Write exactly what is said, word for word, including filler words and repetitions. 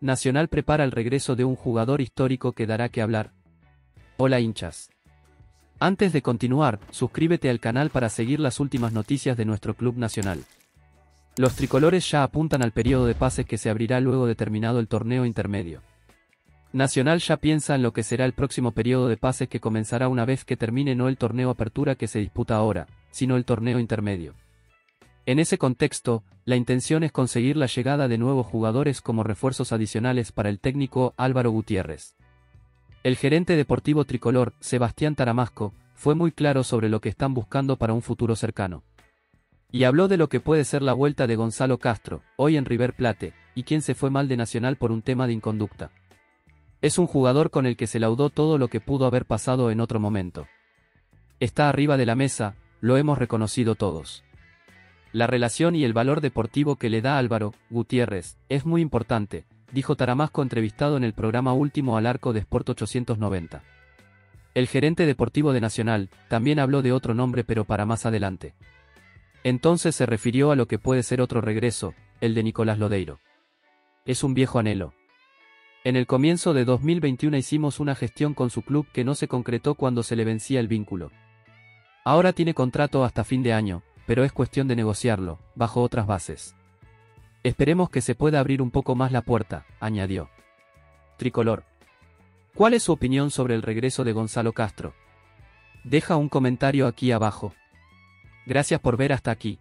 Nacional prepara el regreso de un jugador histórico que dará que hablar. Hola hinchas. Antes de continuar, suscríbete al canal para seguir las últimas noticias de nuestro club nacional. Los tricolores ya apuntan al periodo de pases que se abrirá luego de terminado el torneo intermedio. Nacional ya piensa en lo que será el próximo periodo de pases que comenzará una vez que termine no el torneo Apertura que se disputa ahora, sino el torneo intermedio. En ese contexto, la intención es conseguir la llegada de nuevos jugadores como refuerzos adicionales para el técnico Álvaro Gutiérrez. El gerente deportivo tricolor, Sebastián Taramasco, fue muy claro sobre lo que están buscando para un futuro cercano. Y habló de lo que puede ser la vuelta de Gonzalo Castro, hoy en River Plate, y quien se fue mal de Nacional por un tema de inconducta. Es un jugador con el que se laudó todo lo que pudo haber pasado en otro momento. Está arriba de la mesa, lo hemos reconocido todos. La relación y el valor deportivo que le da Álvaro Gutiérrez es muy importante, dijo Taramasco entrevistado en el programa Último al Arco de Sport ochocientos noventa. El gerente deportivo de Nacional también habló de otro nombre pero para más adelante. Entonces se refirió a lo que puede ser otro regreso, el de Nicolás Lodeiro. Es un viejo anhelo. En el comienzo de dos mil veintiuno hicimos una gestión con su club que no se concretó cuando se le vencía el vínculo. Ahora tiene contrato hasta fin de año, pero es cuestión de negociarlo, bajo otras bases. Esperemos que se pueda abrir un poco más la puerta, añadió. Tricolor. ¿Cuál es su opinión sobre el regreso de Gonzalo Castro? Deja un comentario aquí abajo. Gracias por ver hasta aquí.